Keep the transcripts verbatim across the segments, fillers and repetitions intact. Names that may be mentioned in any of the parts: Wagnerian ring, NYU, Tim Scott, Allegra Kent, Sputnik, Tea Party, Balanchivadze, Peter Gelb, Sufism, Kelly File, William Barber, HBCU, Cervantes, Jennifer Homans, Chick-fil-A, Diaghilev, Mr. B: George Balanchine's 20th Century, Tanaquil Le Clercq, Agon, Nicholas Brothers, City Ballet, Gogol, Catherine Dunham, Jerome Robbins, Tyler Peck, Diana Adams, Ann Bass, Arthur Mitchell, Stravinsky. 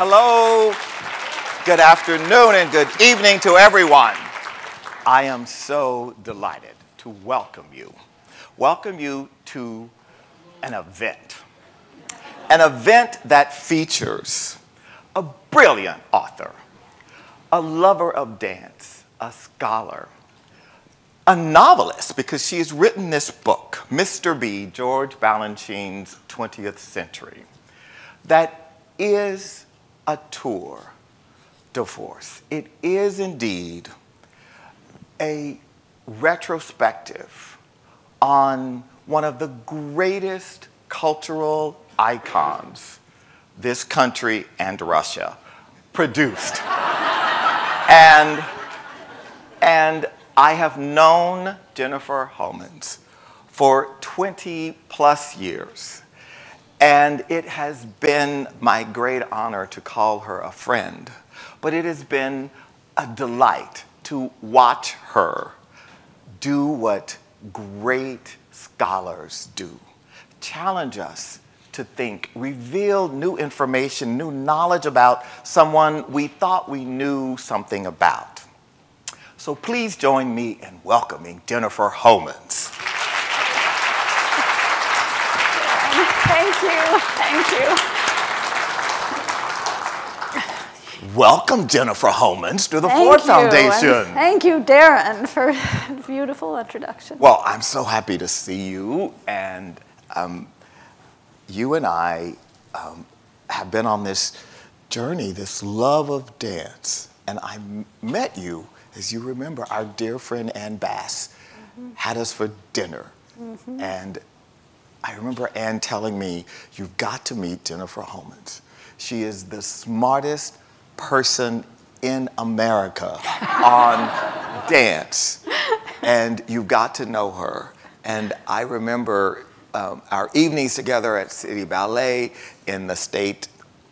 Hello, good afternoon and good evening to everyone. I am so delighted to welcome you. Welcome you to an event. An event that features a brilliant author, a lover of dance, a scholar, a novelist, because she has written this book, Mister B: George Balanchine's twentieth Century, that is a tour de force. It is indeed a retrospective on one of the greatest cultural icons this country and Russia produced. and, and I have known Jennifer Homans for twenty plus years. And it has been my great honor to call her a friend. But it has been a delight to watch her do what great scholars do. Challenge us to think, reveal new information, new knowledge about someone we thought we knew something about. So please join me in welcoming Jennifer Homans. Thank you, thank you. Welcome, Jennifer Homans, to the thank Ford you, Foundation. Thank you, Darren, for a beautiful introduction. Well, I'm so happy to see you, and um, you and I um, have been on this journey, this love of dance, and I met you, as you remember, our dear friend Ann Bass mm-hmm. had us for dinner, mm-hmm. and I remember Ann telling me, you've got to meet Jennifer Homans. She is the smartest person in America on dance, and you've got to know her. And I remember um, our evenings together at City Ballet, in the State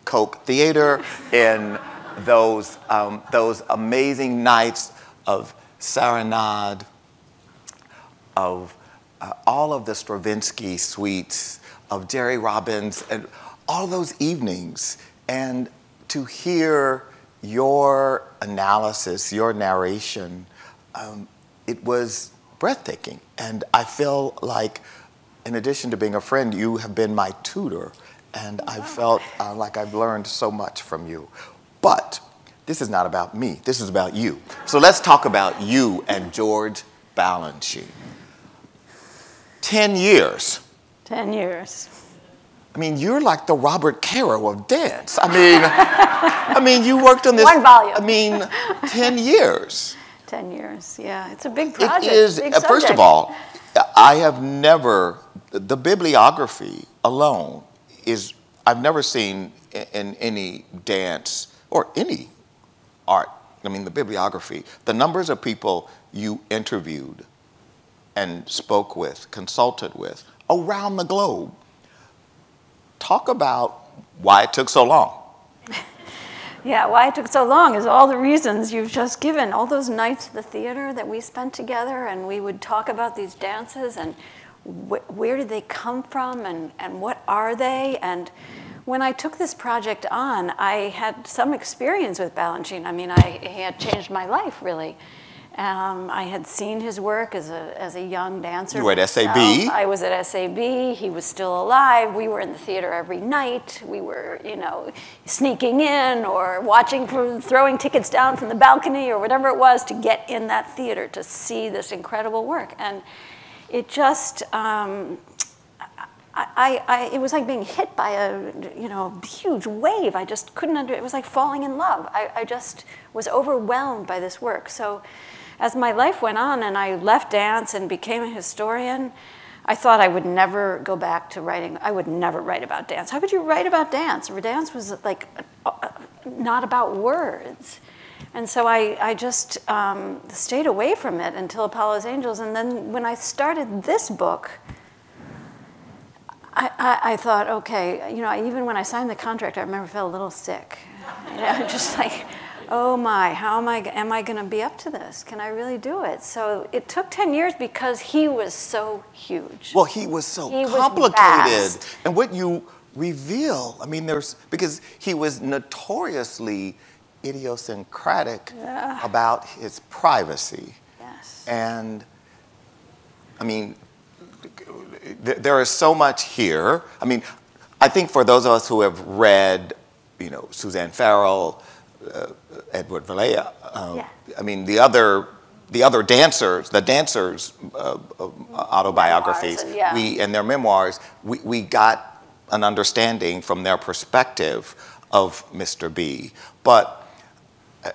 Coke Theater, in those, um, those amazing nights of Serenade, of Uh, all of the Stravinsky suites, of Jerry Robbins, and all those evenings. And to hear your analysis, your narration, um, it was breathtaking. And I feel like, in addition to being a friend, you have been my tutor. And I felt uh, like I've learned so much from you. But this is not about me. This is about you. So let's talk about you and George Balanchine. Ten years. Ten years. I mean, you're like the Robert Caro of dance. I mean, I mean, you worked on this. One volume. I mean, ten years. Ten years. Yeah, it's a big project. It is. Big subject. First of all, I have never. The bibliography alone is. I've never seen in any dance or any art. I mean, the bibliography. The numbers of people you interviewed and spoke with, consulted with, around the globe. Talk about why it took so long. Yeah, why it took so long is all the reasons you've just given. All those nights at the theater that we spent together, and we would talk about these dances, and wh where did they come from, and, and what are they? And when I took this project on, I had some experience with Balanchine. I mean, I, he had changed my life, really. Um, I had seen his work as a, as a young dancer. You were at S A B? I was at S A B. He was still alive. We were in the theater every night. We were, you know, sneaking in or watching, from, throwing tickets down from the balcony or whatever it was to get in that theater to see this incredible work. And it just, um, I, I, it was like being hit by a, you know, huge wave. I just couldn't under, it was like falling in love. I, I just was overwhelmed by this work. So as my life went on and I left dance and became a historian, I thought I would never go back to writing. I would never write about dance. How could you write about dance? Dance was like not about words. And so I, I just um, stayed away from it until Apollo's Angels. And then when I started this book, I, I, I thought, okay, you know, I, even when I signed the contract, I remember I felt a little sick. You know, just like, oh my, how am I, am I gonna be up to this? Can I really do it? So it took ten years because he was so huge. Well, he was so he complicated. Was vast. And what you reveal. I mean, there's, because he was notoriously idiosyncratic yeah. about his privacy. Yes. And I mean, th there is so much here. I mean, I think for those of us who have read, you know, Suzanne Farrell, uh, Edward Vallea, uh, yeah. I mean, the other, the other dancers, the dancers' uh, uh, autobiographies, and, yeah. we and their memoirs, we, we got an understanding from their perspective of Mister B. But,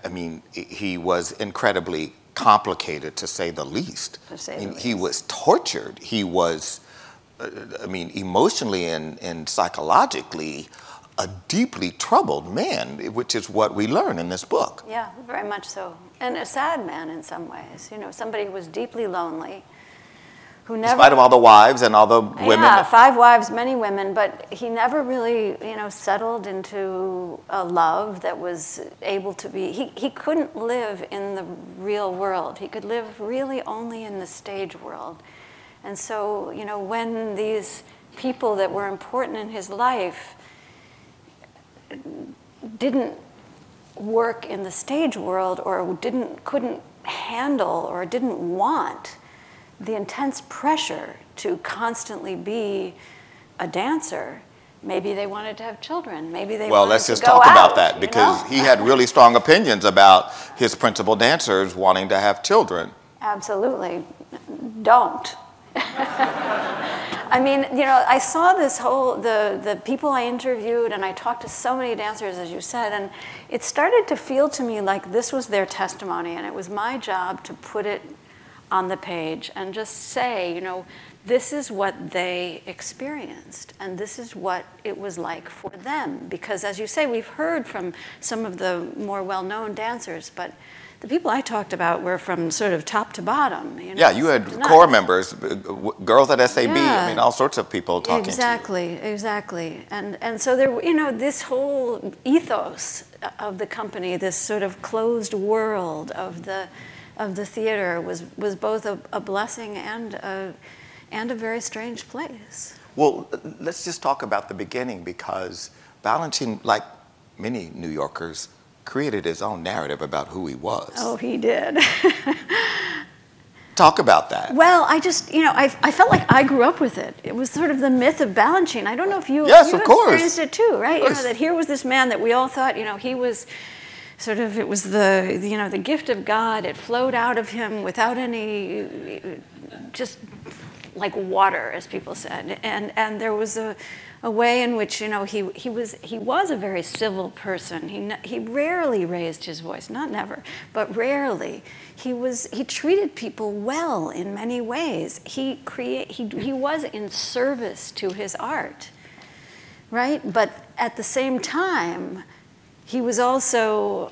I mean, he was incredibly complicated, to say the least. To say I mean, the least. He was tortured. He was, uh, I mean, emotionally and, and psychologically, a deeply troubled man, which is what we learn in this book. Yeah, very much so. And a sad man in some ways. You know, somebody who was deeply lonely, who never... In spite of all the wives and all the women. Yeah, five wives, many women, but he never really, you know, settled into a love that was able to be... He, he couldn't live in the real world. He could live really only in the stage world. And so, you know, when these people that were important in his life didn't work in the stage world, or didn't couldn't handle, or didn't want the intense pressure to constantly be a dancer. Maybe they wanted to have children. Maybe they well, wanted let's just to go talk out, about that because you know? He had really strong opinions about his principal dancers wanting to have children. Absolutely, don't. I mean, you know, I saw this whole, the, the people I interviewed, and I talked to so many dancers, as you said, and it started to feel to me like this was their testimony, and it was my job to put it on the page and just say, you know, this is what they experienced, and this is what it was like for them. Because, as you say, we've heard from some of the more well-known dancers, but the people I talked about were from sort of top to bottom. You know? Yeah, you had Not, core members, girls at S A B. Yeah, I mean, all sorts of people talking. Exactly, to you. exactly, and and so there, you know, this whole ethos of the company, this sort of closed world of the of the theater, was was both a, a blessing and a and a very strange place. Well, let's just talk about the beginning, because Balanchine, like many New Yorkers, created his own narrative about who he was. Oh, he did. Talk about that. Well, I just, you know, I, I felt like I grew up with it. It was sort of the myth of Balanchine. I don't know if you, yes, you of experienced course. it too, right? You know, that here was this man that we all thought, you know, he was sort of, it was the, you know, the gift of God. It flowed out of him without any, just like water, as people said. And, and there was a, a way in which, you know, he, he, was, he was a very civil person. He, he rarely raised his voice, not never, but rarely. He, was, he treated people well in many ways. He, create, he, he was in service to his art, right? But at the same time, he was also,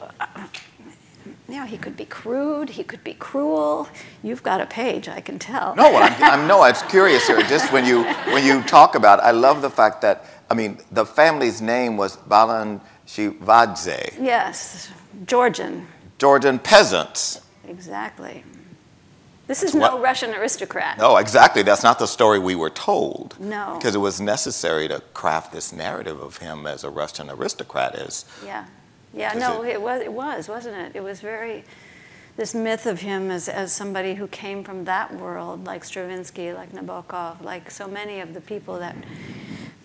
you know, he could be crude, he could be cruel. You've got a page, I can tell. No, I'm, I'm, no, I'm curious here. Just when you, when you talk about it, I love the fact that, I mean, the family's name was Balanchivadze. Yes, Georgian. Georgian peasants. Exactly. This is what? No Russian aristocrat. No, exactly. That's not the story we were told. No. Because it was necessary to craft this narrative of him as a Russian aristocrat. As, yeah. Yeah, no, it, it was, it was, wasn't it? It was very, this myth of him as, as somebody who came from that world, like Stravinsky, like Nabokov, like so many of the people that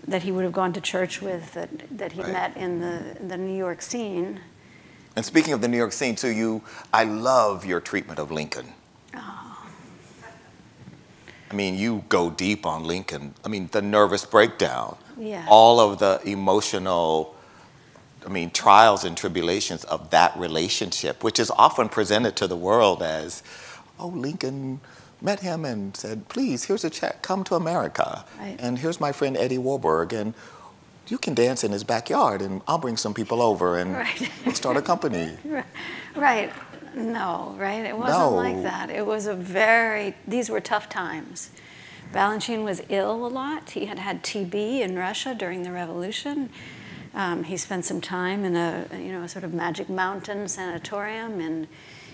that he would have gone to church with, that, that he right. met in the, the New York scene. And speaking of the New York scene, too, you, I love your treatment of Lincoln. Oh. I mean, you go deep on Lincoln. I mean, the nervous breakdown, yeah. all of the emotional... I mean, trials and tribulations of that relationship, which is often presented to the world as, oh, Lincoln met him and said, please, here's a check, come to America. Right. And here's my friend Eddie Warburg, and you can dance in his backyard, and I'll bring some people over, and right. we'll start a company. Right. No, right? It wasn't no. like that. It was a very, these were tough times. Balanchine was ill a lot. He had had T B in Russia during the revolution. Um, he spent some time in a, you know, a sort of Magic Mountain sanatorium in,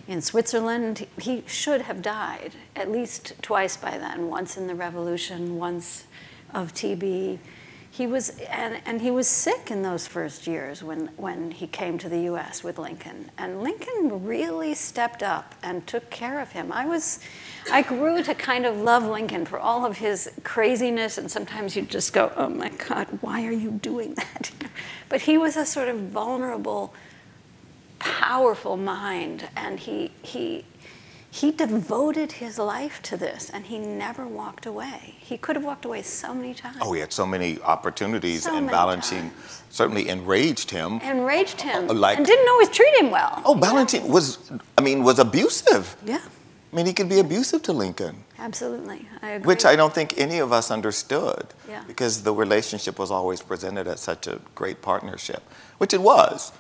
in Switzerland. He should have died at least twice by then, once in the revolution, once of T B. he was, and, and he was sick in those first years when, when he came to the U S with Lincoln. And Lincoln really stepped up and took care of him. I was, I grew to kind of love Lincoln for all of his craziness, and sometimes you'd just go, oh my God, why are you doing that? But he was a sort of vulnerable, powerful mind, and he, he, he devoted his life to this, and he never walked away. He could have walked away so many times. Oh, he had so many opportunities, so and many Balanchine times. certainly enraged him. Enraged him, like, and didn't always treat him well. Oh, Balanchine was, I mean, was abusive. Yeah. I mean, he could be abusive to Lincoln. Absolutely, I agree. Which I don't think any of us understood, yeah. because the relationship was always presented as such a great partnership, which it was.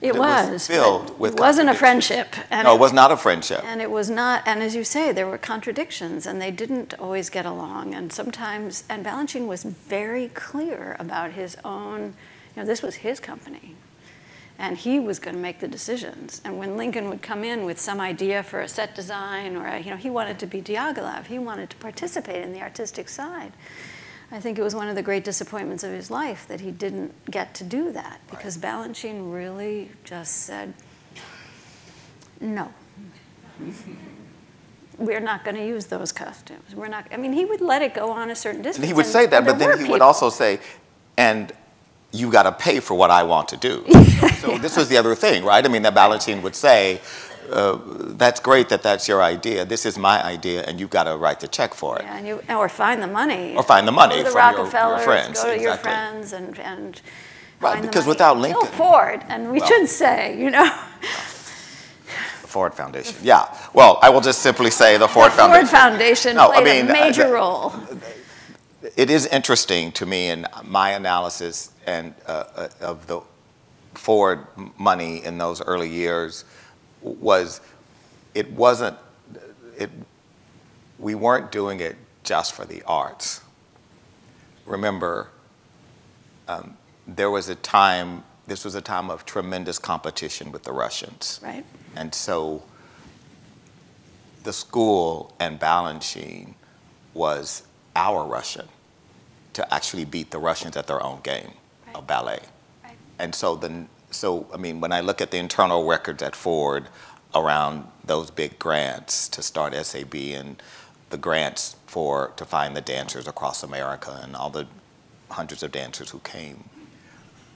It, it was, was filled with it wasn't a friendship. And no, it was not a friendship. And it was not, and as you say, there were contradictions, and they didn't always get along. And sometimes, and Balanchine was very clear about his own, you know, this was his company, and he was going to make the decisions. And when Lincoln would come in with some idea for a set design, or a, you know, he wanted to be Diaghilev, he wanted to participate in the artistic side. I think it was one of the great disappointments of his life that he didn't get to do that, because right. Balanchine really just said, no, we're not going to use those costumes. We're not, I mean, he would let it go on a certain distance. And he would and, say that, but then he people. would also say, and you got to pay for what I want to do. So yeah. this was the other thing, right? I mean, that Balanchine would say, Uh, that's great that that's your idea. This is my idea, and you've got to write the check for it. Yeah, and you, or find the money. Or find the money go to the from Rockefellers, your, your friends. Go to exactly. your friends and, and right, find because the money. Without Lincoln. Bill Ford, and we well, should say, you know. The Ford Foundation, yeah. Well, I will just simply say the Ford the Foundation. The Ford Foundation no, played I mean, a major uh, role. It is interesting to me in my analysis and uh, of the Ford money in those early years was it wasn't, it, we weren't doing it just for the arts. Remember, um, there was a time, this was a time of tremendous competition with the Russians. Right. And so the school and Balanchine was our Russian to actually beat the Russians at their own game right. of ballet. Right. And so the So, I mean, when I look at the internal records at Ford around those big grants to start S A B and the grants for to find the dancers across America and all the hundreds of dancers who came,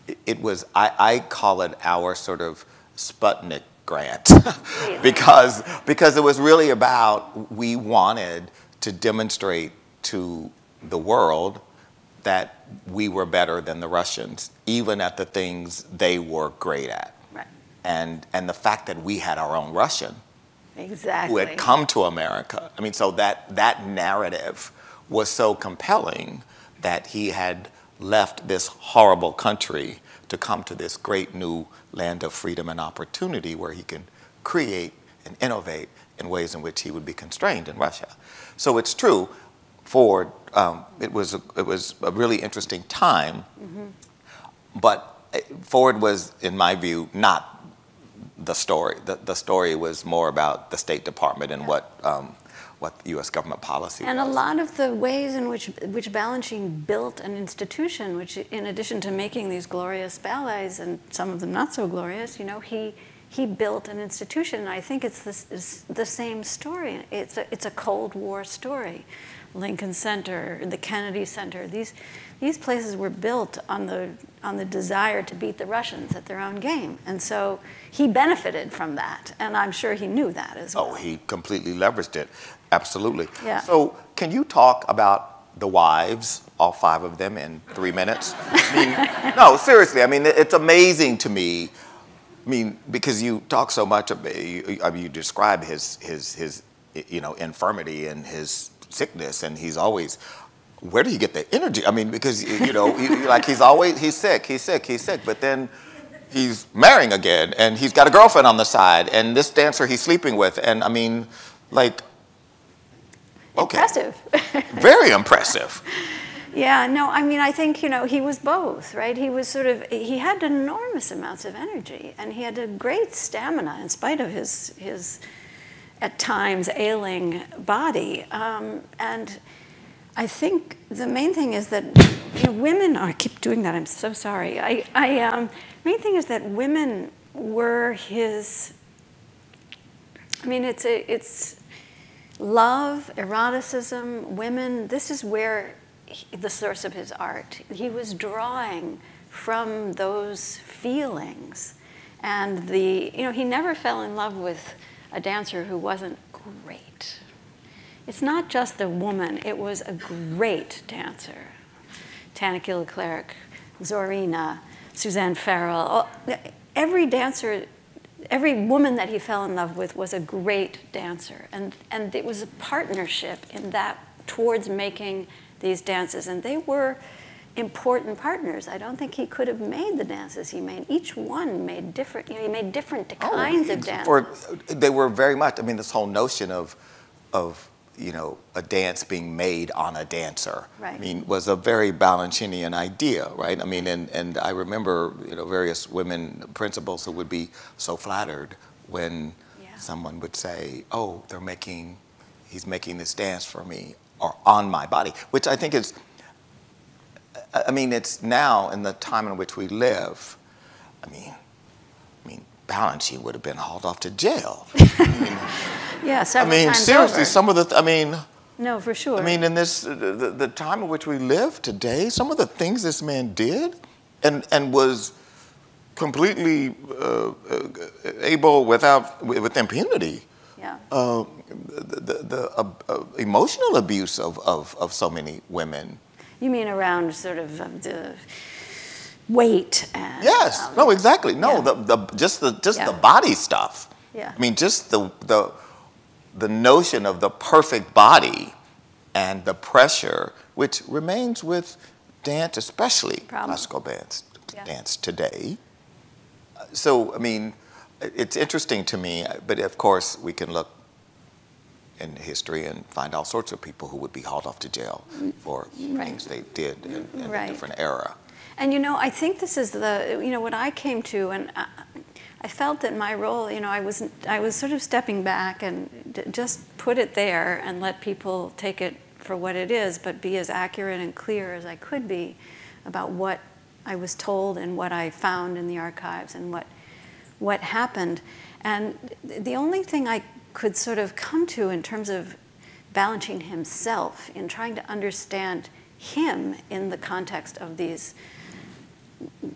it, it was, I, I call it our sort of Sputnik grant because, because it was really about, we wanted to demonstrate to the world that we were better than the Russians, even at the things they were great at. Right. And, and the fact that we had our own Russian exactly. who had come to America. I mean, so that, that narrative was so compelling that he had left this horrible country to come to this great new land of freedom and opportunity where he can create and innovate in ways in which he would be constrained in Russia. So it's true. Ford, um, it was a, it was a really interesting time, mm-hmm. but Ford was, in my view, not the story. The, the story was more about the State Department and yeah. what um, what U S government policy and was. A lot of the ways in which which Balanchine built an institution, which, in addition to making these glorious ballets and some of them not so glorious, you know, he he built an institution. And I think it's this is the same story. It's a, it's a Cold War story. Lincoln Center, the Kennedy Center, these these places were built on the on the desire to beat the Russians at their own game, and so he benefited from that, and I'm sure he knew that as well. Oh, he completely leveraged it, absolutely. Yeah. So, can you talk about the wives, all five of them, in three minutes? I mean, no, seriously. I mean, it's amazing to me. I mean, because you talk so much about, I mean, you describe his his his you know infirmity and his sickness, and he's always, where do you get the energy? I mean, because, you know, he, like he's always, he's sick, he's sick, he's sick, but then he's marrying again, and he's got a girlfriend on the side, and this dancer he's sleeping with, and I mean, like, okay. Impressive. Very impressive. Yeah, no, I mean, I think, you know, he was both, right? He was sort of, he had enormous amounts of energy, and he had a great stamina in spite of his, his, at times, ailing body. Um, and I think the main thing is that you know, women are, I keep doing that, I'm so sorry. I, I um, main thing is that women were his, I mean, it's, a, it's love, eroticism, women, this is where he, the source of his art. He was drawing from those feelings. And the, you know, he never fell in love with a dancer who wasn't great. It's not just the woman, it was a great dancer. Tanaquil Le Clercq, Zorina, Suzanne Farrell. Every dancer, every woman that he fell in love with was a great dancer. And, and it was a partnership in that towards making these dances. And they were important partners. I don't think he could have made the dances he made. Each one made different, you know, he made different kinds oh, of dances. Or they were very much, I mean, this whole notion of, of, you know, a dance being made on a dancer, right. I mean, was a very Balanchinian idea, right? I mean, and, and I remember, you know, various women principals who would be so flattered when yeah. someone would say, oh, they're making, he's making this dance for me or on my body, which I think is, I mean, it's now in the time in which we live, I mean, I mean, Balanchine would have been hauled off to jail. I mean, yeah, several I mean, times seriously, over. Some of the, I mean. No, for sure. I mean, in this, the, the time in which we live today, some of the things this man did and, and was completely uh, able without, with impunity. Yeah. Uh, the the, the uh, uh, emotional abuse of, of, of so many women. You mean around sort of the weight and yes, um, no, exactly, no, yeah. the, the just the just yeah. the body stuff. Yeah, I mean, just the the the notion of the perfect body and the pressure, which remains with dance, especially Problem. classical dance, yeah. dance today. So, I mean, it's interesting to me, but of course, we can look in history and find all sorts of people who would be hauled off to jail for right. things they did in, in right. a different era. And you know, I think this is the, you know, what I came to, and I, I felt that my role, you know, I was, I was sort of stepping back and d just put it there and let people take it for what it is, but be as accurate and clear as I could be about what I was told and what I found in the archives and what, what happened. And the only thing I could sort of come to in terms of Balanchine himself, in trying to understand him in the context of these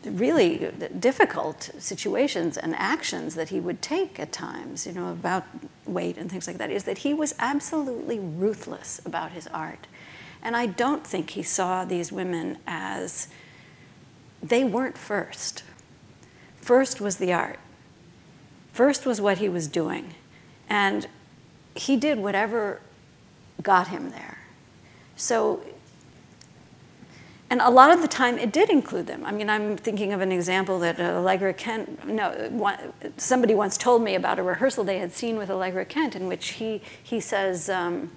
really difficult situations and actions that he would take at times, you know, about weight and things like that, is that he was absolutely ruthless about his art. And I don't think he saw these women as, they weren't first. First was the art. First was what he was doing. And he did whatever got him there. So, and a lot of the time it did include them. I mean, I'm thinking of an example that Allegra Kent, no, somebody once told me about a rehearsal they had seen with Allegra Kent in which he, he says, um,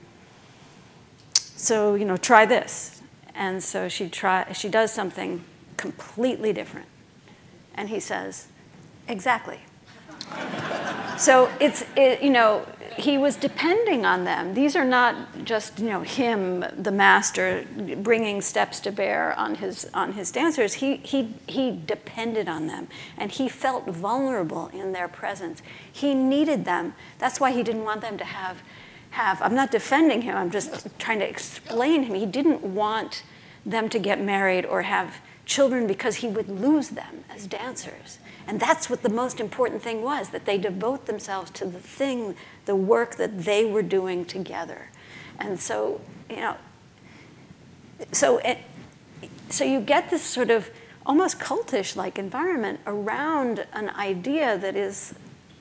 so, you know, try this. And so she, try, she does something completely different. And he says, exactly. So it's, it, you know, he was depending on them. These are not just, you know, him, the master, bringing steps to bear on his, on his dancers. He, he, he depended on them, and he felt vulnerable in their presence. He needed them. That's why he didn't want them to have, have I'm not defending him, I'm just trying to explain him. He didn't want them to get married or have children because he would lose them as dancers. And that's what the most important thing was, that they devote themselves to the thing, the work that they were doing together. And so, you know, so, it, so you get this sort of almost cultish-like environment around an idea that is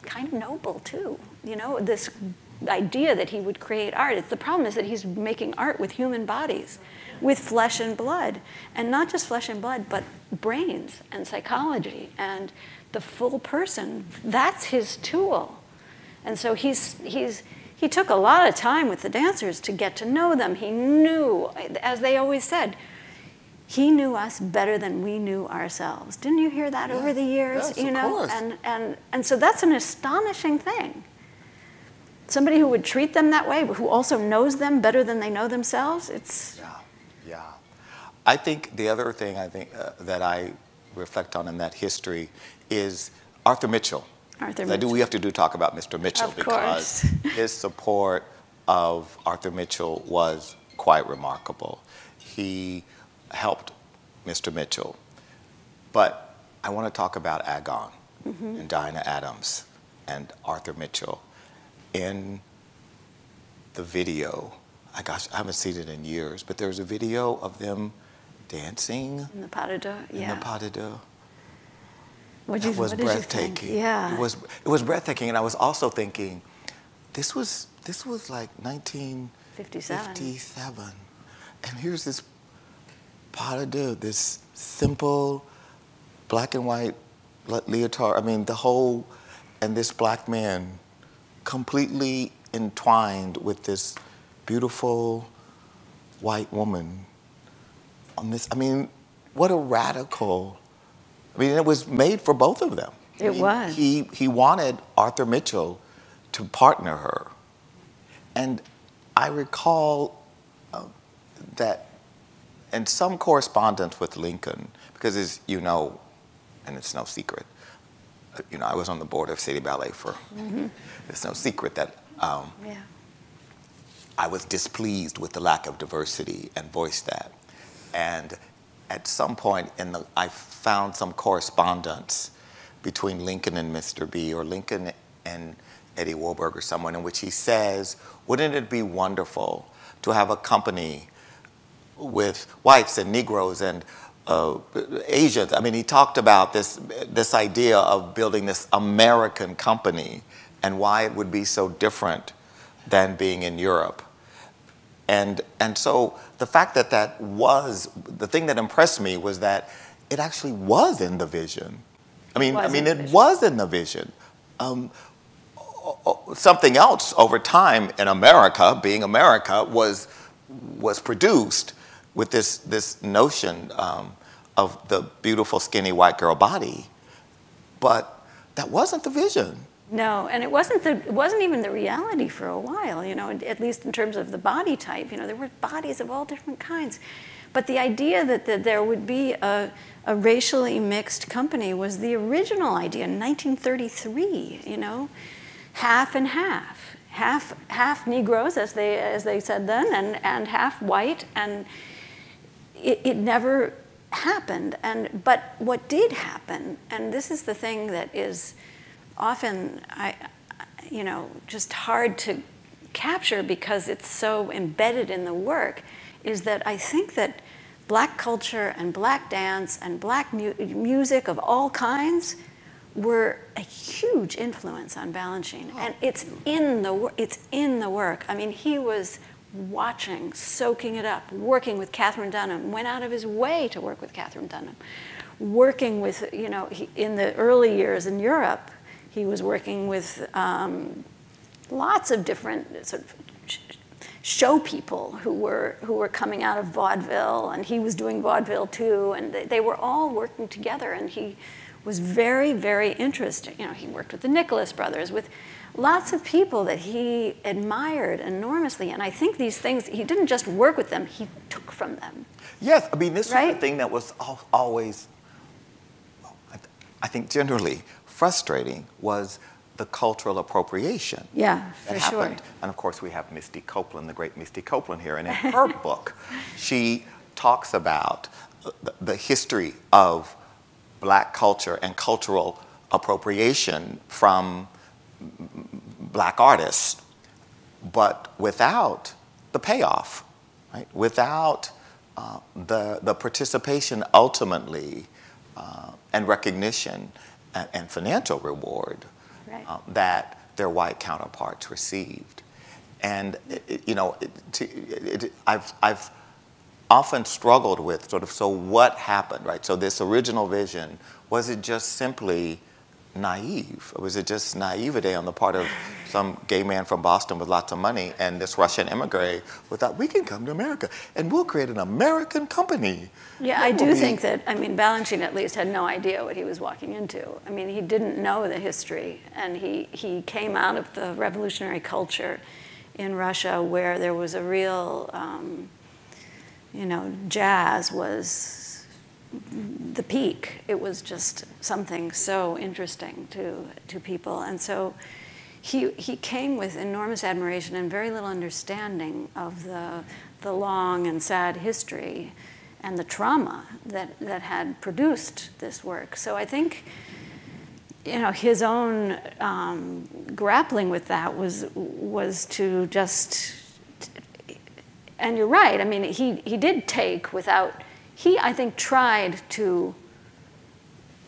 kind of noble, too. You know, this idea that he would create art. It's, the problem is that he's making art with human bodies, with flesh and blood, and not just flesh and blood, but brains and psychology and the full person. That's his tool. And so he's, he's, he took a lot of time with the dancers to get to know them. He knew, as they always said, he knew us better than we knew ourselves. Didn't you hear that yeah. over the years? Yes, you know? Of course. And, and, and so that's an astonishing thing. somebody who would treat them that way, who also knows them better than they know themselves, it's... Yeah, yeah. I think the other thing I think uh, that I reflect on in that history is Arthur Mitchell. Arthur Mitchell. I do, we have to do talk about Mister Mitchell, of because course. His support of Arthur Mitchell was quite remarkable. He helped Mister Mitchell. But I want to talk about Agon mm-hmm. and Diana Adams and Arthur Mitchell. In the video, I gosh, I haven't seen it in years, but there's a video of them dancing. In the pas de deux, yeah. In the pas de deux. What did you think? It was breathtaking. Yeah. It was, it was breathtaking, and I was also thinking, this was, this was like nineteen fifty-seven. And here's this pas de deux, this simple black and white leotard, I mean, the whole, and this black man completely entwined with this beautiful white woman on this. I mean, what a radical, I mean, it was made for both of them. It I mean, was. He, he wanted Arthur Mitchell to partner her. And I recall uh, that in some correspondence with Lincoln, because as you know, and it's no secret, you know, I was on the board of City Ballet for, mm-hmm. it's no secret that um, yeah. I was displeased with the lack of diversity and voiced that. And at some point in the, I found some correspondence between Lincoln and Mister B, or Lincoln and Eddie Warburg or someone, in which he says, wouldn't it be wonderful to have a company with whites and Negroes and Uh, Asians. I mean, he talked about this, this idea of building this American company and why it would be so different than being in Europe. And, and so the fact that that was, the thing that impressed me was that it actually was in the vision. I mean, I mean, it was in the vision. Um, something else over time in America, being America, was, was produced with this, this notion um, of the beautiful, skinny, white girl body. But that wasn't the vision. No, and it wasn't, the, it wasn't even the reality for a while, you know, at least in terms of the body type. You know, there were bodies of all different kinds. But the idea that, that there would be a, a racially mixed company was the original idea in nineteen thirty-three, you know, half and half. Half, half Negroes, as they, as they said then, and, and half white, and it, it never happened. And, but what did happen, and this is the thing that is often, I, you know, just hard to capture because it's so embedded in the work, is that I think that black culture and black dance and black mu music of all kinds were a huge influence on Balanchine, and it's in the it's in the work. I mean, he was watching, soaking it up, working with Catherine Dunham. Went out of his way to work with Catherine Dunham, working with you know he, in the early years in Europe, he was working with um, lots of different sort of show people who were who were coming out of vaudeville, and he was doing vaudeville too, and they, they were all working together, and he was very, very interesting. You know, he worked with the Nicholas Brothers, with lots of people that he admired enormously. And I think these things, he didn't just work with them, he took from them. Yes, I mean, this right? was the thing that was always, I, th I think generally frustrating, was the cultural appropriation. Yeah, that for happened. Sure. And of course we have Misty Copeland, the great Misty Copeland here. And in her book, she talks about the, the history of black culture and cultural appropriation from black artists, but without the payoff, right? Without uh, the, the participation ultimately uh, and recognition and, and financial reward right. uh, that their white counterparts received. And, it, you know, it, it, it, I've, I've often struggled with sort of, so what happened, right? So this original vision, was it just simply naive? Or was it just naivete on the part of some gay man from Boston with lots of money and this Russian immigrant who thought, we can come to America and we'll create an American company? Yeah, that I do be... think that, I mean, Balanchine at least had no idea what he was walking into. I mean, he didn't know the history, and he, he came out of the revolutionary culture in Russia where there was a real, um, you know, jazz was the peak. It was just something so interesting to to people, and so he he came with enormous admiration and very little understanding of the the long and sad history and the trauma that that had produced this work. So I think, you know, his own um, grappling with that was was to just. And you're right. I mean, he he did take without. He, I think, tried to,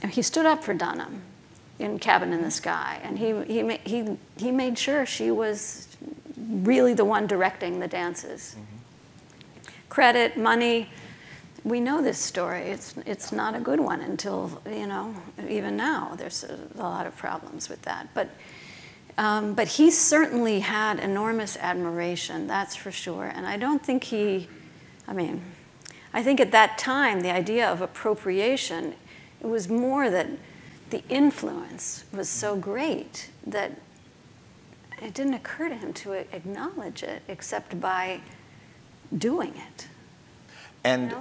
he stood up for Dunham in Cabin in the Sky, and he, he, he, he made sure she was really the one directing the dances. Mm-hmm. Credit, money, we know this story. It's, it's not a good one until, you know, even now there's a, a lot of problems with that. But, um, but he certainly had enormous admiration, that's for sure. And I don't think he, I mean, I think at that time, the idea of appropriation, it was more that the influence was so great that it didn't occur to him to acknowledge it except by doing it. And you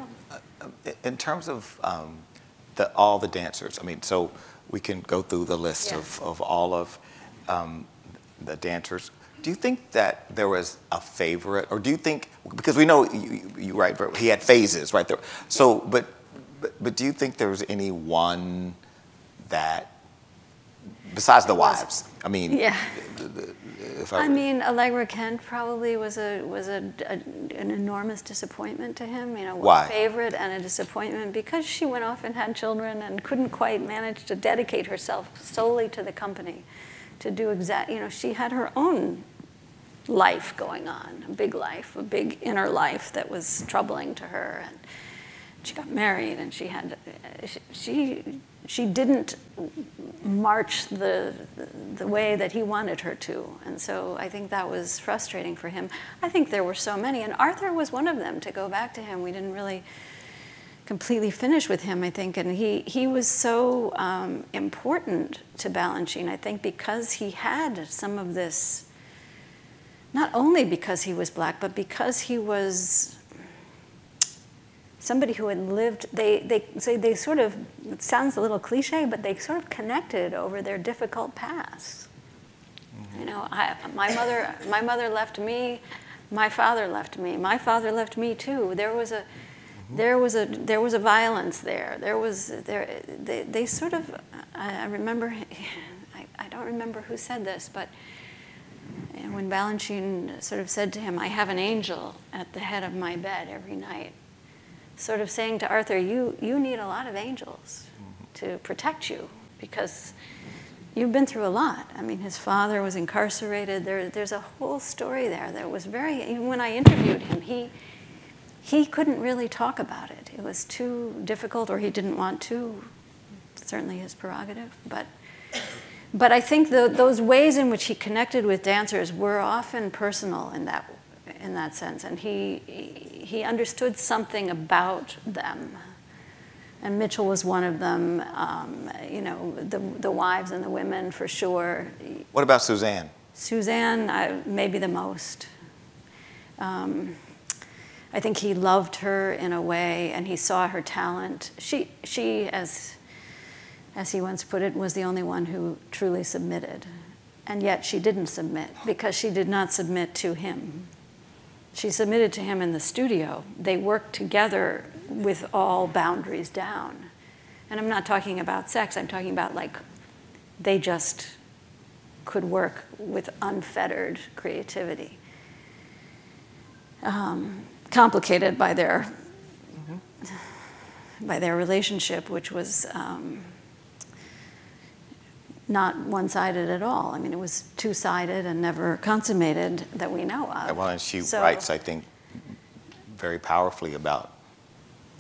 know? In terms of um, the, all the dancers, I mean, so we can go through the list yeah. of, of all of um, the dancers. Do you think that there was a favorite, or do you think, because we know, you, you right, he had phases, right? There. So, but, but but do you think there was any one that, besides the wives, I mean. Yeah. If I, I mean, Allegra Kent probably was a was a, a an enormous disappointment to him. You know, why? Favorite and a disappointment because she went off and had children and couldn't quite manage to dedicate herself solely to the company. To do exact, you know, she had her own life going on, a big life, a big inner life that was troubling to her. And she got married, and she had, she she didn't march the the way that he wanted her to, and so I think that was frustrating for him. I think there were so many, and Arthur was one of them. To go back to him, we didn't really completely finished with him, I think, and he, he was so um, important to Balanchine, I think, because he had some of this, not only because he was black, but because he was somebody who had lived, they, they, so they sort of, it sounds a little cliche, but they sort of connected over their difficult past. Mm-hmm. You know, I, my mother, my mother left me, my father left me, my father left me too. There was a, There was a there was a violence there. There was there they they sort of I, I remember I, I don't remember who said this, but you know, when Balanchine sort of said to him, "I have an angel at the head of my bed every night," sort of saying to Arthur, "You you need a lot of angels to protect you because you've been through a lot." I mean, his father was incarcerated. There there's a whole story there that was very. Even when I interviewed him, he. He couldn't really talk about it. It was too difficult, or he didn't want to. Certainly his prerogative. But, but I think the, those ways in which he connected with dancers were often personal in that, in that sense. And he, he understood something about them. And Mitchell was one of them. Um, you know, the, the wives and the women, for sure. What about Suzanne? Suzanne, I, maybe the most. Um, I think he loved her in a way, and he saw her talent. She, she, as, as he once put it, was the only one who truly submitted. And yet she didn't submit, because she did not submit to him. She submitted to him in the studio. They worked together with all boundaries down. And I'm not talking about sex. I'm talking about, like, they just could work with unfettered creativity. Um, complicated by their mm-hmm. by their relationship, which was um, not one-sided at all. I mean, it was two-sided and never consummated that we know of. Well, and she so, writes, I think, very powerfully about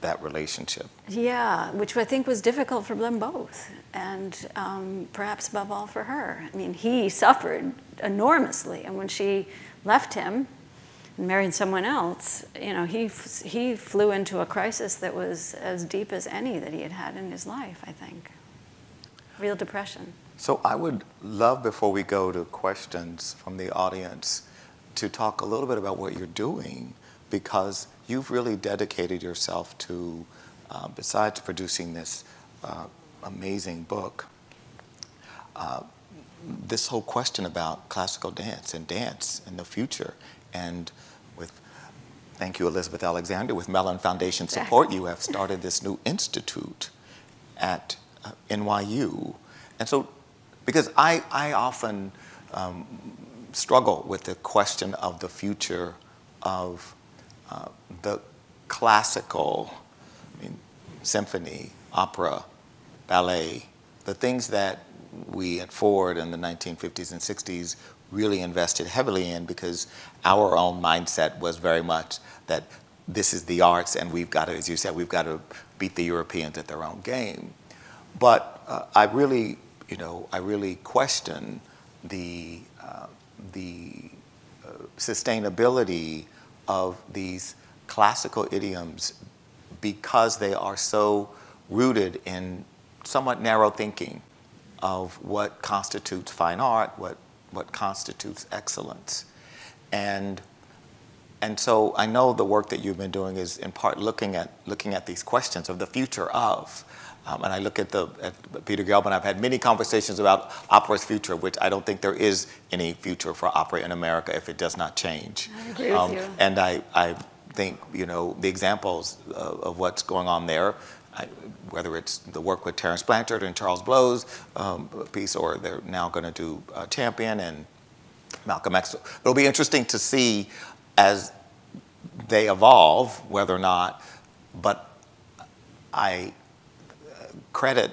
that relationship. Yeah, which I think was difficult for them both, and um, perhaps above all for her. I mean, he suffered enormously, and when she left him and married someone else, you know, he, he flew into a crisis that was as deep as any that he had had in his life, I think. Real depression. So I would love, before we go to questions from the audience, to talk a little bit about what you're doing, because you've really dedicated yourself to, uh, besides producing this uh, amazing book, uh, this whole question about classical dance and dance in the future. And with, thank you, Elizabeth Alexander, with Mellon Foundation support, you have started this new institute at uh, N Y U. And so, because I, I often um, struggle with the question of the future of Uh, the classical, I mean, symphony, opera, ballet, the things that we at Ford in the nineteen fifties and sixties really invested heavily in, because our own mindset was very much that this is the arts and we've got to, as you said, we've got to beat the Europeans at their own game. But uh, I really, you know, I really question the, uh, the uh, sustainability of these classical idioms, because they are so rooted in somewhat narrow thinking of what constitutes fine art, what, what constitutes excellence. And, and so I know the work that you've been doing is in part looking at, looking at these questions of the future of. Um, and I look at, the, at Peter Gelb, and I've had many conversations about opera's future, which I don't think there is any future for opera in America if it does not change. I agree um, with you. And I, I think, you know, the examples uh, of what's going on there, I, whether it's the work with Terence Blanchard and Charles Blow's um, piece, or they're now going to do uh, Champion and Malcolm X. It'll be interesting to see as they evolve, whether or not, but I credit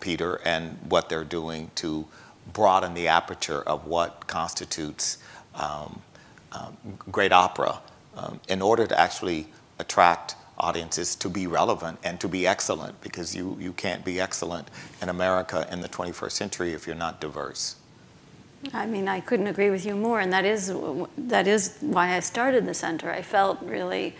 Peter and what they're doing to broaden the aperture of what constitutes um, um, great opera um, in order to actually attract audiences to be relevant and to be excellent, because you, you can't be excellent in America in the twenty-first century if you're not diverse. I mean, I couldn't agree with you more, and that is, that is why I started the center. I felt really...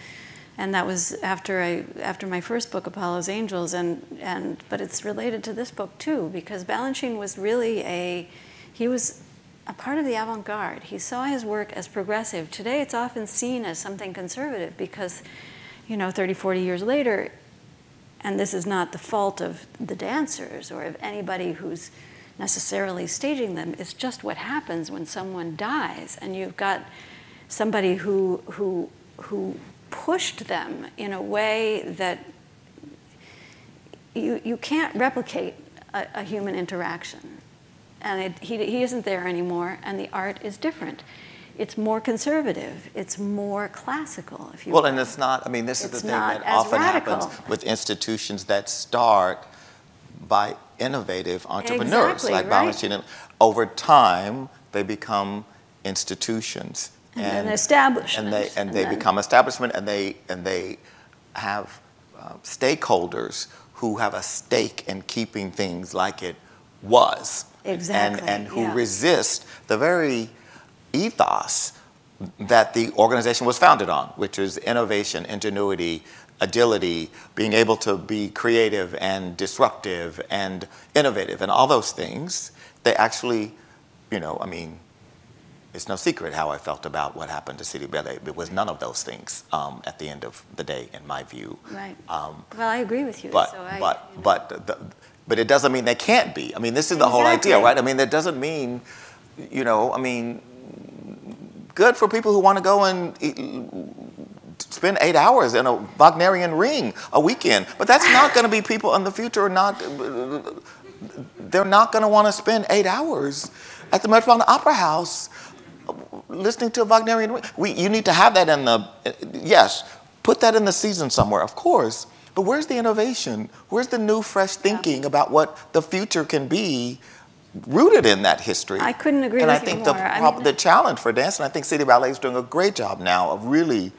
And that was after I after my first book, Apollo's Angels, and and but it's related to this book too, because Balanchine was really a he was a part of the avant-garde. He saw his work as progressive. Today it's often seen as something conservative, because, you know, thirty, forty years later, and this is not the fault of the dancers or of anybody who's necessarily staging them, it's just what happens when someone dies and you've got somebody who who who pushed them in a way that you, you can't replicate a, a human interaction. And it, he, he isn't there anymore, and the art is different. It's more conservative. It's more classical, if you will. Well, and it's not, I mean, this is the thing that often happens with institutions that start by innovative entrepreneurs, like Balanchine. Over time, they become institutions. And, and an establishment. And they, and and they become establishment, and they, and they have uh, stakeholders who have a stake in keeping things like it was. Exactly. And, and who yeah. resist the very ethos that the organization was founded on, which is innovation, ingenuity, agility, being able to be creative and disruptive and innovative and all those things. They actually, you know, I mean, it's no secret how I felt about what happened to City Ballet. It was none of those things um, at the end of the day, in my view. Right. Um, well, I agree with you. But so I, but you know. but the, but it doesn't mean they can't be. I mean, this is the exactly. whole idea, right? I mean, that doesn't mean, you know, I mean, good for people who want to go and eat, spend eight hours in a Wagnerian ring a weekend. But that's not going to be people in the future. Not they're not going to want to spend eight hours at the Metropolitan Opera House listening to a Wagnerian. We, you need to have that in the, yes, put that in the season somewhere, of course, but where's the innovation? Where's the new, fresh thinking yeah. about what the future can be rooted in that history? I couldn't agree and with I think you the, more. I mean, the challenge for dance, and I think City Ballet is doing a great job now of really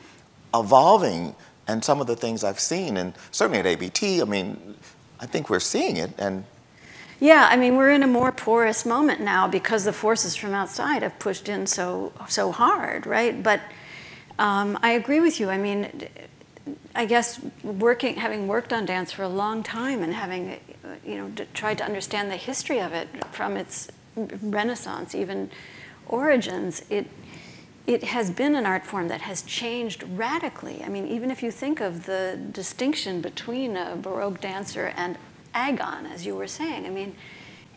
evolving And some of the things I've seen, and certainly at A B T, I mean, I think we're seeing it. And yeah, I mean, we're in a more porous moment now because the forces from outside have pushed in so so hard, right? But um, I agree with you. I mean, I guess working, having worked on dance for a long time and having, you know, tried to understand the history of it from its Renaissance, even origins, it. It has been an art form that has changed radically. I mean, even if you think of the distinction between a Baroque dancer and Agon, as you were saying, I mean,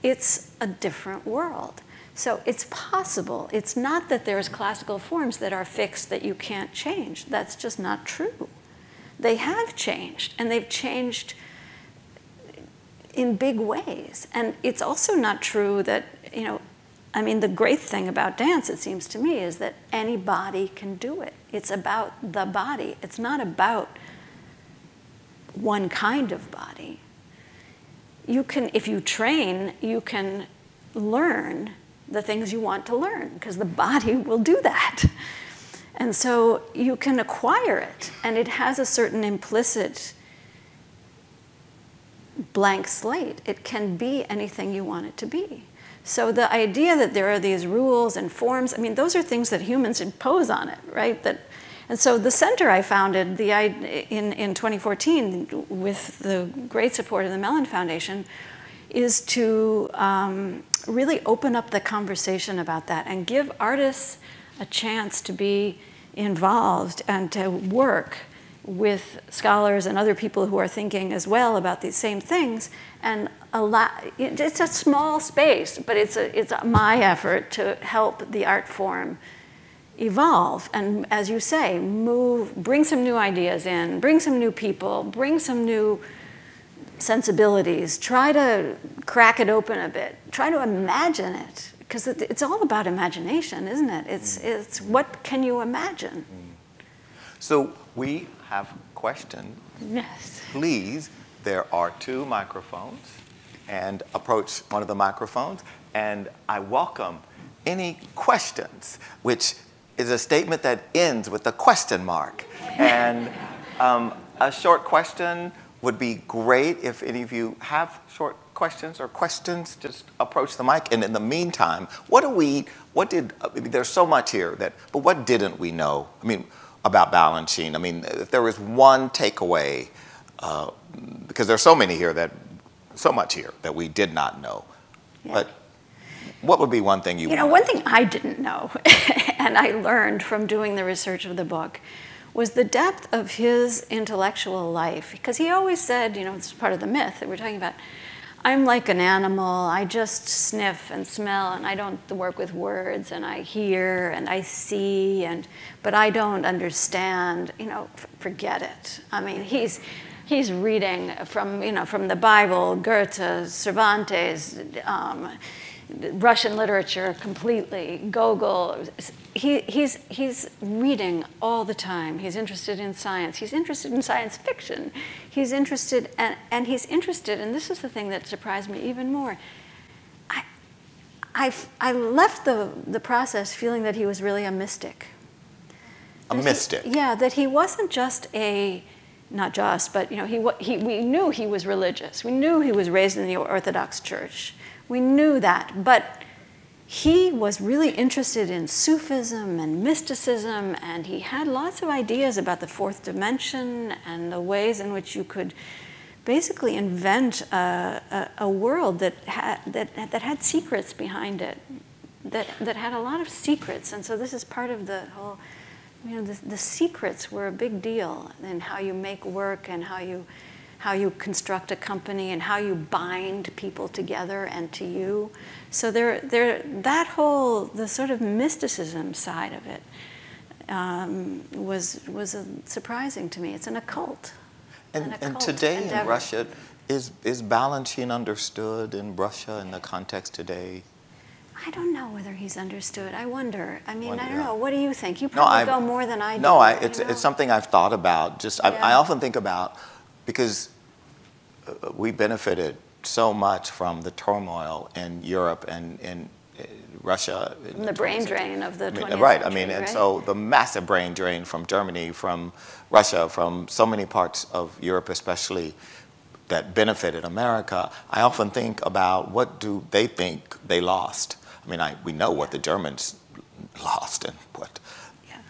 it's a different world. So it's possible. It's not that there's classical forms that are fixed that you can't change. That's just not true. They have changed, and they've changed in big ways. And it's also not true that, you know, I mean, the great thing about dance, it seems to me, is that anybody can do it. It's about the body. It's not about one kind of body. You can, if you train, you can learn the things you want to learn, because the body will do that. And so you can acquire it, and it has a certain implicit blank slate. It can be anything you want it to be. So the idea that there are these rules and forms, I mean, those are things that humans impose on it, right? That, and so the center I founded the, in, in twenty fourteen with the great support of the Mellon Foundation is to um, really open up the conversation about that and give artists a chance to be involved and to work with scholars and other people who are thinking as well about these same things. And a lot, it's a small space, but it's, a, it's a, my effort to help the art form evolve. And as you say, move, bring some new ideas in, bring some new people, bring some new sensibilities, try to crack it open a bit, try to imagine it. Because it, it's all about imagination, isn't it? It's, it's what can you imagine? So we have questions. Yes. Please, there are two microphones, and approach one of the microphones, and I welcome any questions, which is a statement that ends with a question mark. And um, a short question would be great. If any of you have short questions or questions, just approach the mic. And in the meantime, what do we, what did, I mean, there's so much here that, but what didn't we know? I mean, about Balanchine. I mean, if there was one takeaway, uh, because there's so many here that, so much here that we did not know. Yeah. But what would be one thing you You know, one thing I didn't know, and I learned from doing the research of the book, was the depth of his intellectual life. Because he always said, you know, it's part of the myth that we're talking about, I'm like an animal, I just sniff and smell, and I don't work with words, and I hear, and I see, and but I don't understand, you know, forget it. I mean, he's, he's reading from, you know, from the Bible, Goethe, Cervantes, um, Russian literature completely, Gogol. He, he's, he's reading all the time. He's interested in science. He's interested in science fiction. He's interested, and, and he's interested, and this is the thing that surprised me even more. I, I, I left the, the process feeling that he was really a mystic. A that mystic? He, yeah, that he wasn't just a... Not just, but you know, he, he, we knew he was religious. We knew he was raised in the Orthodox Church. We knew that, but he was really interested in Sufism and mysticism, and he had lots of ideas about the fourth dimension and the ways in which you could basically invent a, a, a world that had, that, that had secrets behind it, that, that had a lot of secrets. And so this is part of the whole... You know, the, the secrets were a big deal in how you make work and how you, how you construct a company and how you bind people together and to you. So there, there, that whole, the sort of mysticism side of it um, was, was a, surprising to me. It's an occult. And, an occult and today endeavor. In Russia, is, is Balanchine understood in Russia in the context today? I don't know whether he's understood. I wonder. I mean, wonder, I don't yeah. know. What do you think? You probably no, I, go more than I do. No, I, it's, you know? It's something I've thought about. Just yeah. I, I often think about, because we benefited so much from the turmoil in Europe and in Russia. And the brain drain of the twentieth century. Right, I mean, and so the massive brain drain from Germany, from Russia, from so many parts of Europe especially that benefited America. I often think about what do they think they lost? I mean, I, we know what the Germans lost and what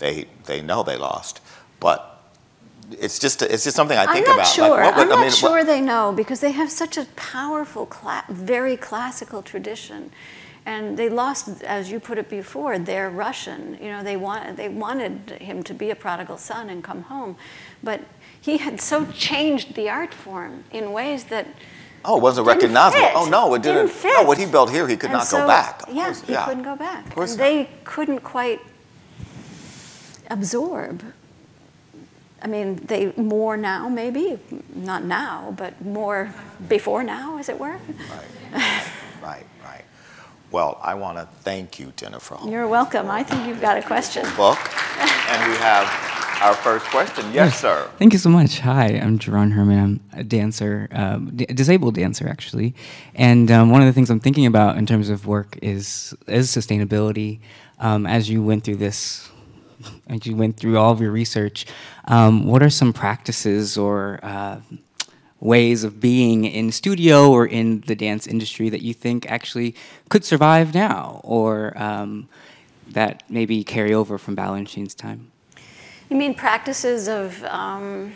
they, they know they lost, but it's just it's just something I think about. I'm not sure. Like, what would, I'm not I mean, sure what? They know, because they have such a powerful, cla very classical tradition, and they lost, as you put it before, their Russian. You know, they want they wanted him to be a prodigal son and come home, but he had so changed the art form in ways that. Oh, it wasn't recognizable. Fit. Oh, no, it didn't. didn't fit. No, what he built here, he could and not so, go back. Yeah, he yeah. couldn't go back. Of course and they not. couldn't quite absorb. I mean, they more now, maybe, not now, but more before now, as it were. Right, right, right. Well, I want to thank you, Jennifer. You're welcome. I think you've got a question. Book. And we have our first question. Yes, sir. Thank you so much. Hi, I'm Jerron Herman. I'm a dancer, uh, a disabled dancer, actually. And um, one of the things I'm thinking about in terms of work is, is sustainability. Um, as you went through this, as you went through all of your research, um, what are some practices or uh, ways of being in studio or in the dance industry that you think actually could survive now, or um, that maybe carry over from Balanchine's time? You mean practices of um,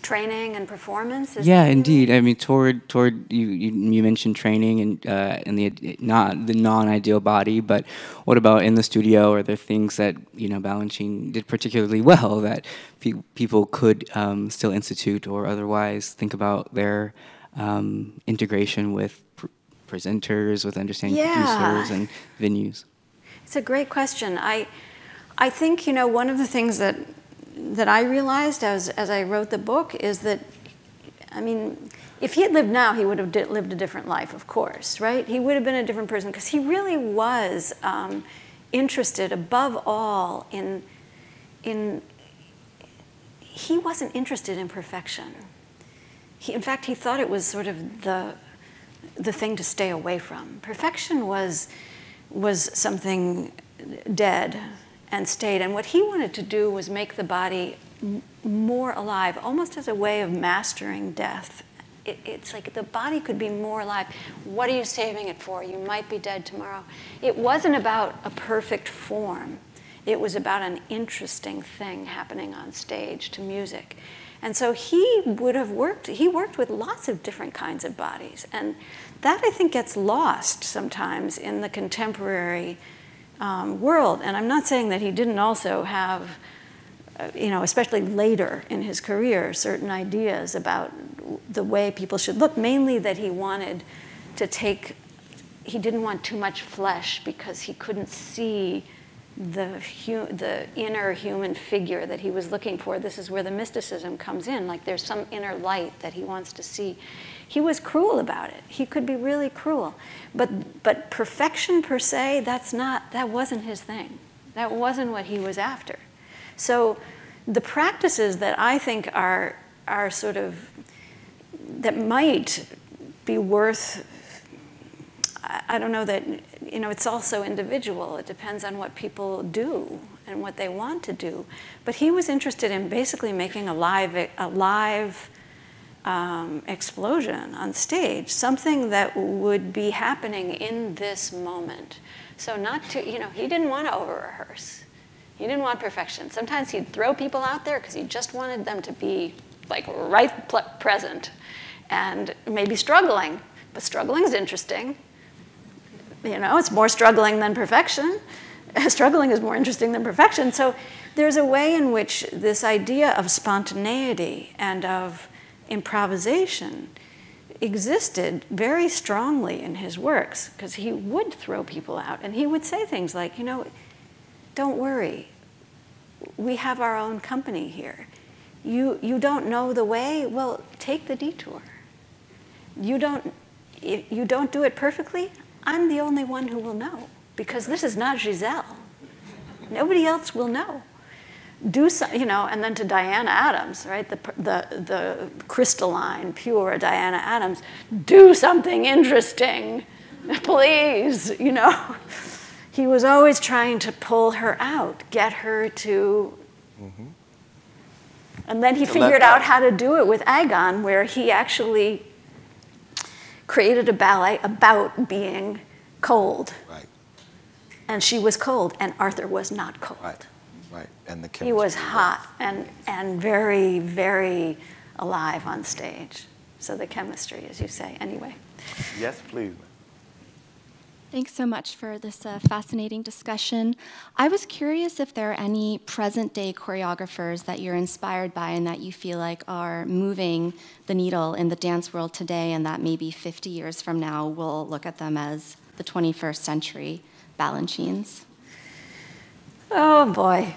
training and performance? Is yeah, indeed. I mean, toward toward you, you, you mentioned training and uh, and the not the non-ideal body, but what about in the studio? Are there things that you know Balanchine did particularly well that pe people could um, still institute or otherwise think about their um, integration with pr presenters, with understanding yeah. producers and venues? It's a great question. I I think you know one of the things that. that I realized as, as I wrote the book is that, I mean, if he had lived now, he would have di lived a different life, of course, right? He would have been a different person, because he really was um, interested above all in, in, he wasn't interested in perfection. He, in fact, he thought it was sort of the, the thing to stay away from. Perfection was, was something dead. And stayed. And what he wanted to do was make the body m more alive, almost as a way of mastering death. It, it's like the body could be more alive. What are you saving it for? You might be dead tomorrow. It wasn't about a perfect form. It was about an interesting thing happening on stage to music. And so he would have worked, he worked with lots of different kinds of bodies. And that, I think, gets lost sometimes in the contemporary Um, world. And I'm not saying that he didn't also have, uh, you know, especially later in his career, certain ideas about the way people should look, mainly that he wanted to take, he didn't want too much flesh because he couldn't see the, hu the inner human figure that he was looking for. This is where the mysticism comes in, like there's some inner light that he wants to see. He was cruel about it. He could be really cruel. But, but perfection per se, that's not, that wasn't his thing. That wasn't what he was after. So the practices that I think are, are sort of, that might be worth, I, I don't know that, you know, it's also individual. It depends on what people do and what they want to do. But he was interested in basically making a live, a live, Um, explosion on stage, something that would be happening in this moment. So not to, you know, he didn't want to over-rehearse. He didn't want perfection. Sometimes he'd throw people out there because he just wanted them to be like right present and maybe struggling, but struggling's interesting. You know, it's more struggling than perfection. Struggling is more interesting than perfection. So there's a way in which this idea of spontaneity and of improvisation existed very strongly in his works, because he would throw people out and he would say things like, you know, don't worry, we have our own company here. You, you don't know the way? Well, take the detour. You don't, you don't do it perfectly? I'm the only one who will know, because this is not Giselle. Nobody else will know. Do some, you know, and then to Diana Adams, right? The, the, the crystalline, pure Diana Adams, do something interesting. please, you know. He was always trying to pull her out, get her to... Mm-hmm. And then he to figured out how to do it with Agon, where he actually created a ballet about being cold. Right. And she was cold, and Arthur was not cold. Right, right. And the chemistry. He was hot and, and very, very alive on stage. So the chemistry, as you say, anyway. Yes, please. Thanks so much for this uh, fascinating discussion. I was curious if there are any present-day choreographers that you're inspired by and that you feel like are moving the needle in the dance world today, and that maybe fifty years from now we'll look at them as the twenty-first century Balanchines. Oh, boy.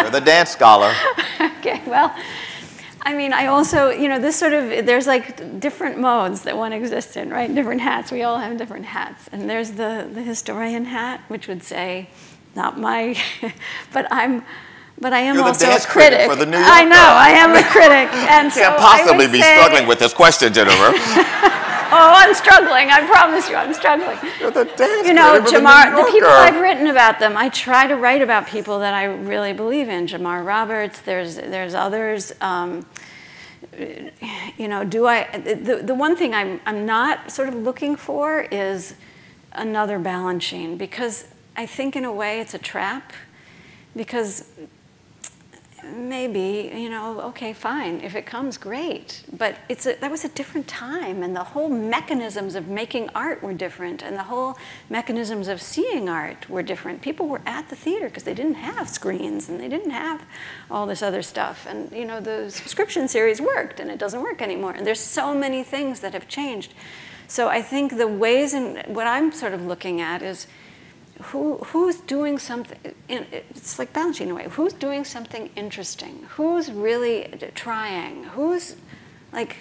You're the dance scholar. Okay, well, I mean, I also, you know, this sort of, there's like different modes that one exists in, right? Different hats. We all have different hats. And there's the, the historian hat, which would say, not my, but I'm, but I am You're also the dance a critic. critic for the New York I know, Club. I am a critic. And so can't possibly I would be say, struggling with this question, Jennifer. Oh, I'm struggling. I promise you, I'm struggling. You're the dance you know, Jamar, the, the people I've written about them, I try to write about people that I really believe in. Jamar Roberts, there's, there's others. Um, you know, do I, the, the one thing I'm, I'm not sort of looking for is another Balanchine, because I think in a way it's a trap, because maybe, you know, okay, fine. If it comes, great. But it's a, that was a different time, and the whole mechanisms of making art were different, and the whole mechanisms of seeing art were different. People were at the theater because they didn't have screens, and they didn't have all this other stuff. And, you know, the subscription series worked, and it doesn't work anymore. And there's so many things that have changed. So I think the ways in what I'm sort of looking at is, Who, who's doing something, it's like Balanchine in a way, who's doing something interesting? Who's really trying? Who's, like,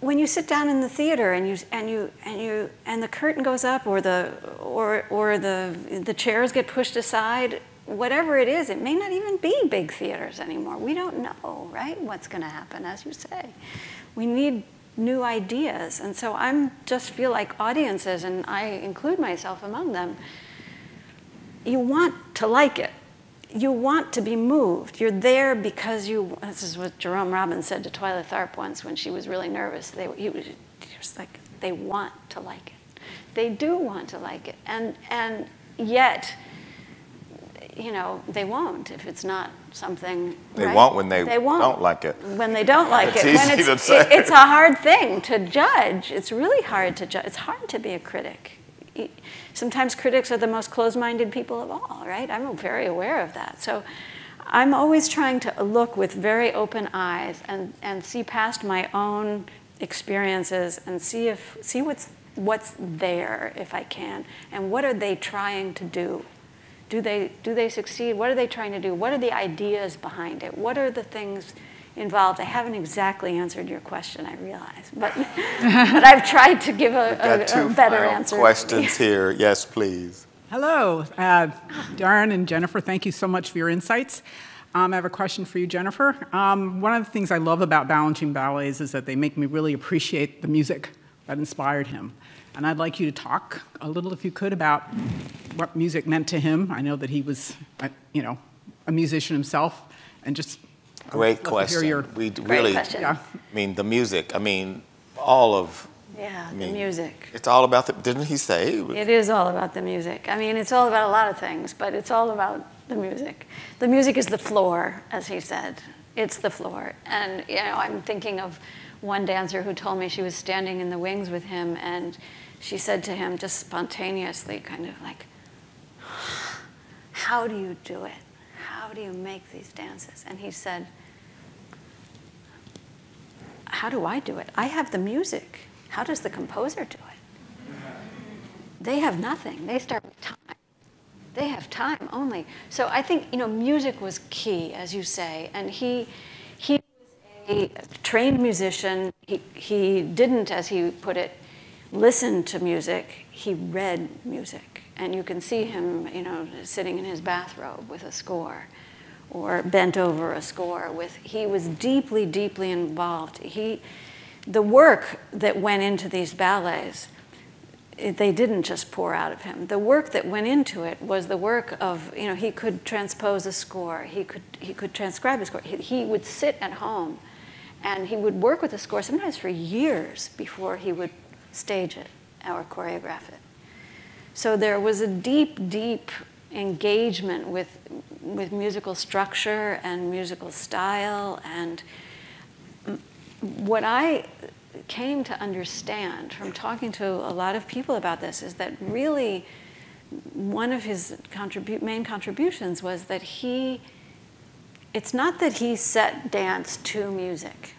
when you sit down in the theater and you, and you, and you, and the curtain goes up or the, or, or the, the chairs get pushed aside, whatever it is, it may not even be big theaters anymore. We don't know, right, what's gonna happen, as you say. We need new ideas, and so I'm just feel like audiences, and I include myself among them, you want to like it. You want to be moved. You're there because you, this is what Jerome Robbins said to Twyla Tharp once when she was really nervous. They, he was, he was like, they want to like it. They do want to like it, and, and yet, you know, they won't if it's not something. They right? won't when they, they won't. don't like it. When they don't like it's it. Easy when it's, to say. It, it's a hard thing to judge. It's really hard to judge. It's hard to be a critic. Sometimes critics are the most closed-minded people of all, right? I'm very aware of that. So I'm always trying to look with very open eyes and, and see past my own experiences and see if see what's what's there if I can, and what are they trying to do. Do they, do they succeed? What are they trying to do? What are the ideas behind it? What are the things involved? I haven't exactly answered your question, I realize, but, but I've tried to give a, a, two a better final answer. Questions here. Yes, please. Hello. Uh, Darren and Jennifer, thank you so much for your insights. Um, I have a question for you, Jennifer. Um, one of the things I love about Balanchine ballets is that they make me really appreciate the music that inspired him. And I'd like you to talk a little, if you could, about what music meant to him. I know that he was, a, you know, a musician himself, and just great question. Your, we great really, question. Yeah. I mean, the music. I mean, all of. Yeah, I mean, the music. It's all about the. Didn't he say? It, was, it is all about the music. I mean, it's all about a lot of things, but it's all about the music. The music is the floor, as he said. It's the floor, and you know, I'm thinking of one dancer who told me she was standing in the wings with him, and she said to him just spontaneously, kind of like, how do you do it? How do you make these dances? And he said, how do I do it? I have the music. How does the composer do it? They have nothing. They start with time. They have time only. So I think, you know, music was key, as you say, and he, a trained musician. He, he didn't, as he put it, listen to music. He read music. And you can see him, you know, sitting in his bathrobe with a score or bent over a score with, he was deeply, deeply involved. He, the work that went into these ballets, they didn't just pour out of him. The work that went into it was the work of, you know, he could transpose a score, he could, he could transcribe a score. He, he would sit at home and he would work with a score sometimes for years before he would stage it or choreograph it. So there was a deep, deep engagement with, with musical structure and musical style. And what I came to understand from talking to a lot of people about this is that really one of his contribu main contributions was that he, it's not that he set dance to music.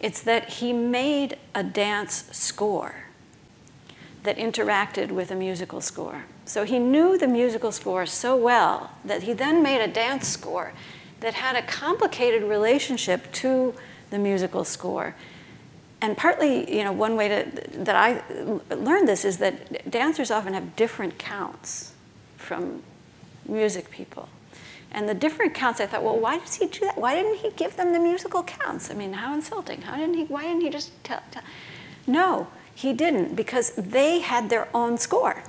It's that he made a dance score that interacted with a musical score. So he knew the musical score so well that he then made a dance score that had a complicated relationship to the musical score. And partly, you know, one way to, that I learned this is that dancers often have different counts from music people. And the different counts, I thought, well, why does he do that? Why didn't he give them the musical counts? I mean, how insulting. How didn't he, why didn't he just tell, tell? No, he didn't, because they had their own score.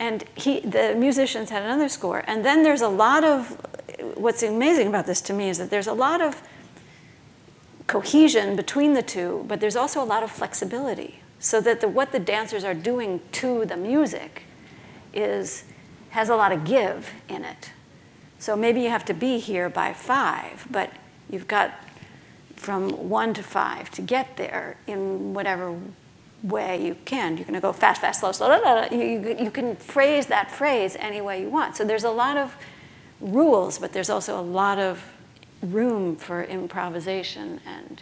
And he, the musicians had another score. And then there's a lot of, what's amazing about this to me is that there's a lot of cohesion between the two, but there's also a lot of flexibility. So that the, what the dancers are doing to the music is, has a lot of give in it. So maybe you have to be here by five, but you've got from one to five to get there in whatever way you can. You're going to go fast, fast, slow, slow, da, da, da. You, you can phrase that phrase any way you want. So there's a lot of rules, but there's also a lot of room for improvisation and,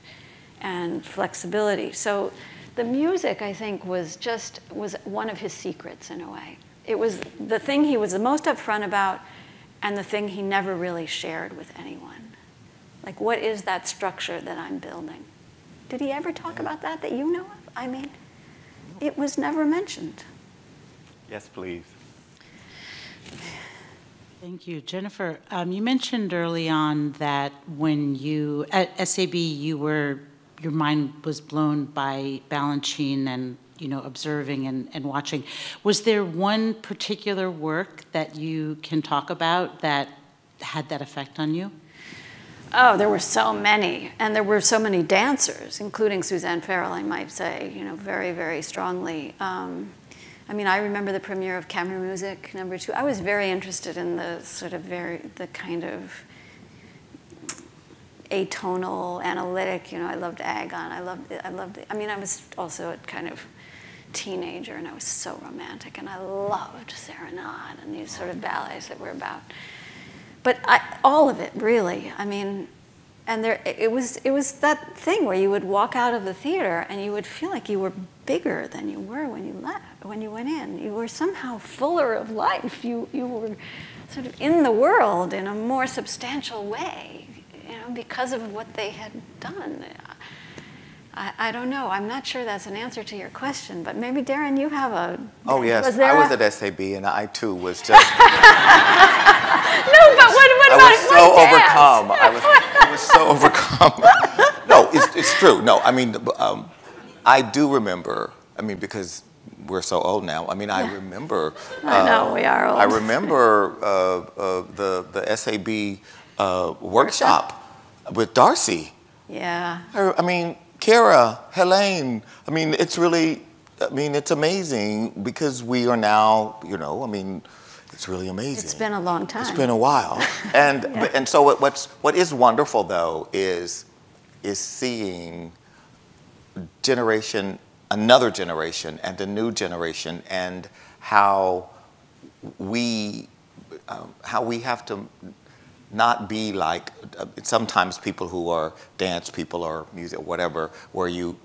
and flexibility. So the music, I think, was just was one of his secrets in a way. It was the thing he was the most upfront about and the thing he never really shared with anyone. Like, what is that structure that I'm building? Did he ever talk about that that you know of? I mean, it was never mentioned. Yes, please. Thank you. Jennifer, um, you mentioned early on that when you, at S A B, you were, your mind was blown by Balanchine and, you know, observing and, and watching. Was there one particular work that you can talk about that had that effect on you? Oh, there were so many. And there were so many dancers, including Suzanne Farrell, I might say, you know, very, very strongly. Um, I mean, I remember the premiere of Camera Music number two. I was very interested in the sort of very, the kind of atonal, analytic, you know, I loved Agon, I loved, I loved, I mean, I was also a kind of teenager and I was so romantic and I loved Serenade and these sort of ballets that were about, but I, all of it really, I mean, and there, it was, it was that thing where you would walk out of the theater and you would feel like you were bigger than you were when you left, when you went in. You were somehow fuller of life. You, you were sort of in the world in a more substantial way, you know, because of what they had done. I, I don't know. I'm not sure that's an answer to your question, but maybe, Darren, you have a... Oh, yes. Was there I was a... at S A B, and I, too, was just... no, but what, what about... I was so overcome. I was, I was so overcome. No, it's, it's true. No, I mean, um, I do remember, I mean, because we're so old now. I mean, I remember... Uh, I know, we are old. I remember uh, uh, the, the S A B uh, workshop with Darcy. Yeah. I, I mean... Kara, Helene, I mean, it's really, I mean, it's amazing because we are now, you know, I mean, it's really amazing. It's been a long time. It's been a while. And yeah. but, and so what, what's, what is wonderful, though, is, is seeing generation, another generation and a new generation and how we, um, how we have to... not be like uh, sometimes people who are dance people or music, whatever, where you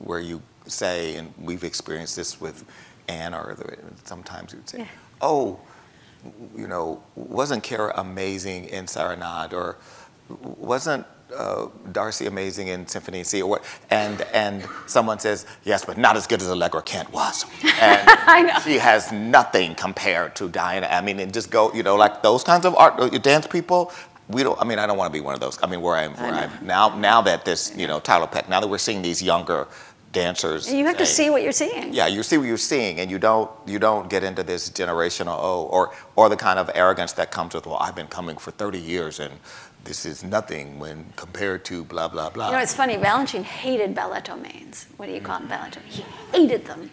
where you say, and we've experienced this with Ann, or the, sometimes you'd say, yeah. "Oh, you know, wasn't Kara amazing in Serenade, or wasn't uh, Darcy amazing in Symphony C?" Or what? And and someone says, "Yes, but not as good as Allegra Kent was." And I know. She has nothing compared to Diana. I mean, and just go, you know, like those kinds of art dance people. we don't, I mean, I don't want to be one of those. I mean, where I'm, where I'm now, now that this, you know, Tyler Peck, now that we're seeing these younger dancers. And you have to and, see what you're seeing. Yeah, you see what you're seeing, and you don't, you don't get into this generational, oh, or, or the kind of arrogance that comes with, well, I've been coming for thirty years, and this is nothing when compared to blah, blah, blah. You know, it's funny, Balanchine hated balletomanes. What do you call them, balletomanes? He hated them.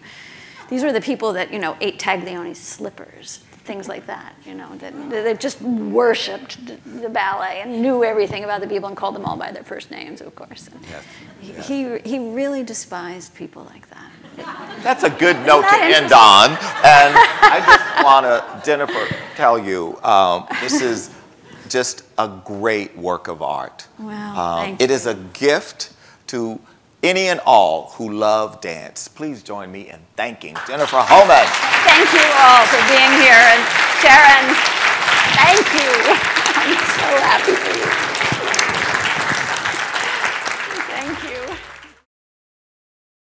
These were the people that, you know, ate Taglioni's slippers, things like that, you know, that they just worshipped the ballet and knew everything about the people and called them all by their first names, of course. Yes, yes. He, he really despised people like that. That's a good note to end on. And I just want to, Jennifer, tell you, um, this is just a great work of art. Wow, um, thank you. It is a gift to any and all who love dance. Please join me in thanking Jennifer Homans. Thank you all for being here, and Darren